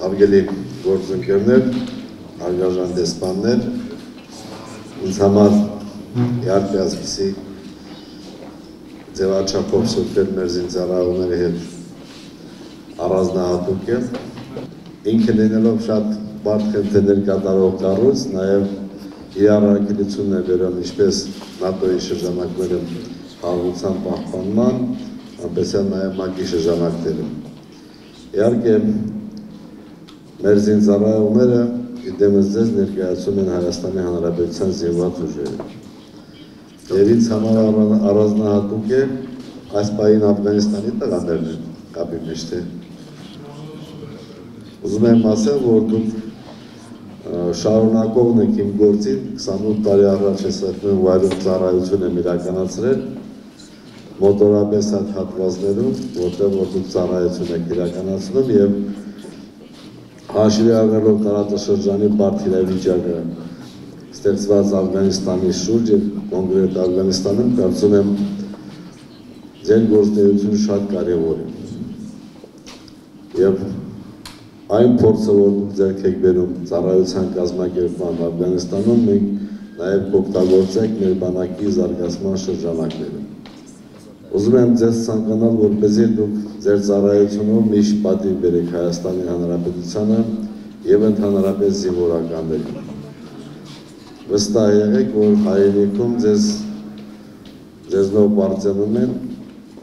Abgeli Gordon Kerner, Armenian Despaner, Unshamar, Yar Piazbisi, Zewa Chakov Sultan Merzin Zarayatuno հետ առանձնահատուկ է, ինքը լինելով շատ բարդ խնդիրներ կատարող կառույց, նաև իր առաքելությունն է վերել ինչպես ՆԱՏՕ-ի շրջանակներում հարավության պահպանման, այնպես նաև ՄԱԿ-ի շրջանակներում։ Իհարկե, մեր զինծառայողները դեմս ձեզ ներկայացում են Հայաստանի Հանրապետության զինված ուժերը։ Եվ ինձ համար առանձնահատուկ է այս պահին Աֆղանիստանի տղաներն են կապի մեջ Ուզում եմ ասել, որ դուք Շարունակովն եք իմ գործին, 28 տարի առաջ ես այդպես վայրում ծառայություն եմ իրականացրել, մոտորապես այդ հատվածներում, որտեղ որ դուք ծառայություն եք իրականացնում եւ հաշվի առնելով տարածաշրջանի բարդ իրավիճակը, ստեղծված Աֆղանիստանի շուրջ եւ կոնկրետ Աֆղանիստանում, կարծում եմ ձեր գործունեությունը շատ կարեւոր է։ Եվ Այն փորձը, որ ձեռք եք բերում ծառայության կազմակերպման Աֆղանիստանում, մենք նաև կօգտագործենք մեր բանակի զարգացման շրջանակներում։ Ուզում եմ ձեզ ցանկանալ, որպեսզի դուք ձեր ծառայությունով Միշպատի բերեք Հայաստանի Հանրապետությանը եւ Հանրապետ Զիմուրա Գանդին։ Վստահ եղեք, որ հայրենիքում ձեզնով բարձրանում են,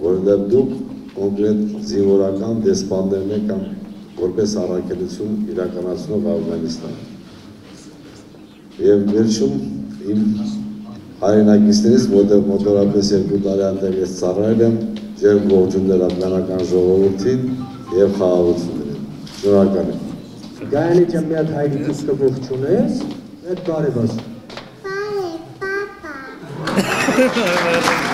որովհետեւ դուք կոնկրետ զինվորական դեսպաններն եք կամ որպես առաքելություն իրականացնող Աֆղանիստան։ Եվ վերջում իմ հայրենակիցներից, որտեղ մոտավորապես 2 տարի անց ես ծառայել եմ, ձեր ողջուններ աֆղանական ժողովրդին եւ խաղաղություններին։ Շնորհակալ եմ։ Գայանի ջամիաթ հայրիկից կողջունես, այդ բարեբաց։ Հայ, պապա։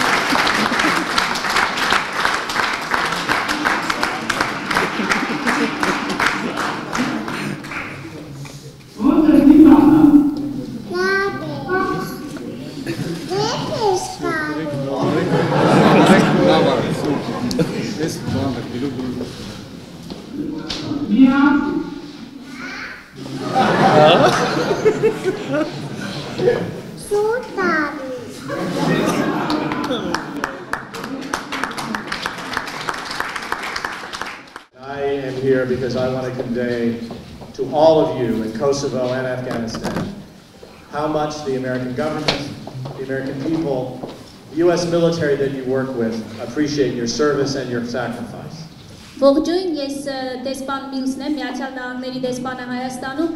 Kosovo and Afghanistan, how much the American government, the American people, the U.S. military that you work with appreciate your service and your sacrifice. Ողջույն, ես դեսպան Միլսն եմ, Միացյալ Նահանգների դեսպանը Հայաստանում,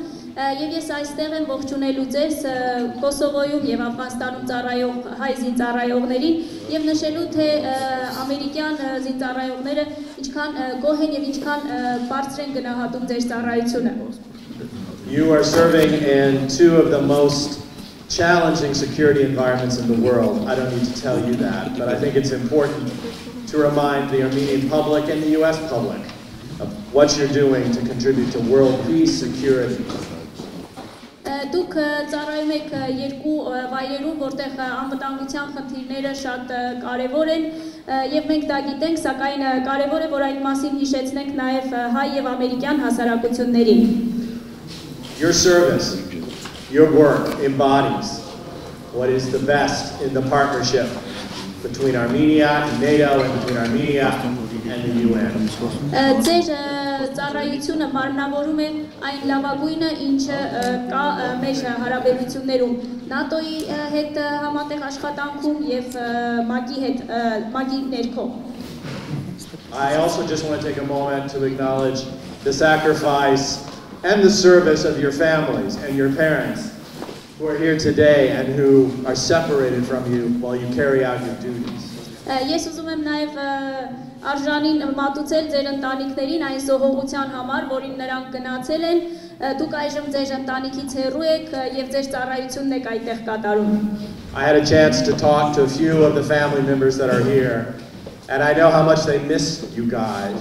եւ ես այստեղ եմ ողջունելու ձեզ Կոսովոյում եւ Աֆղանստանում ծառայող հայ զինծառայողներին եւ նշելու թե ամերիկյան զինծառայողները ինչքան գոհ են եւ ինչքան բարձր են գնահատում ձեր ծառայությունը։ You are serving in two of the most challenging security environments in the world. I don't need to tell you that, but I think it's important to remind the Armenian public and the U.S. public of what you're doing to contribute to world peace, security. Դուք ծառայում եք երկու վայրերում, որտեղ անվտանգության խնդիրները շատ կարևոր են, եւ մենք դա գիտենք, սակայն կարևոր է, որ այդ մասին հիշեցնենք նաեւ հայ եւ ամերիկյան հասարակություններին։ Your service, your work embodies what is the best in the partnership between Armenia and NATO and between Armenia and the UN. Ձեր ծառայությունը մարմնավորում է այն լավագույնը, ինչը կա մեր հարաբերություններում ՆԱՏՕ-ի հետ համատեղ աշխատանքում եւ ՄԱԿ-ի հետ ՄԱԿ-ի ներքո։ I also just want to take a moment to acknowledge the sacrifice and the service of your families and your parents who are here today and who are separated from you while you carry out your duties. Ես ուզում եմ նաև արժանին մատուցել ձեր ընտանիքներին այս զոհողության համար, որին նրանք գնացել են, դուք այժմ ձեր ընտանիքից հեռու եք եւ ձեր ծառայությունն եք այդտեղ կատարում. I had a chance to talk to a few of the family members that are here, and I know how much they miss you guys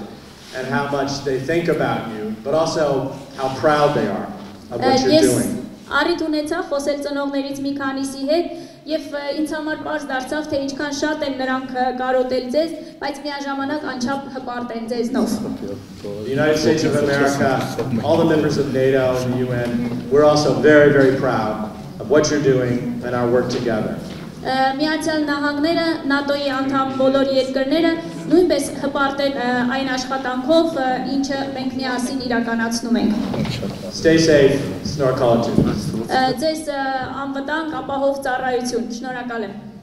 and how much they think about you, but also how proud they are of what you're doing. Ես առիթ ունեցա խոսել ծնողներից մի քանիսի հետ եւ ինձ համար պարզ դարձավ թե ինչքան շատ են նրանք կարոտել ձեզ, բայց միաժամանակ անչափ հպարտ են ձեզնով. The United States of America, all the members of NATO and the UN, we're also very, very proud of what you're doing and our work together. Միացյալ Նահանգները, ՆԱՏՕ-ի անդամ բոլոր երկրները նույնպես հպարտ են այն աշխատանքով, ինչը մենք միասին իրականացնում ենք. Stay safe, շնորհակալություն. Ձեզ անվտանգ ապահով ծառայություն. Շնորհակալ եմ.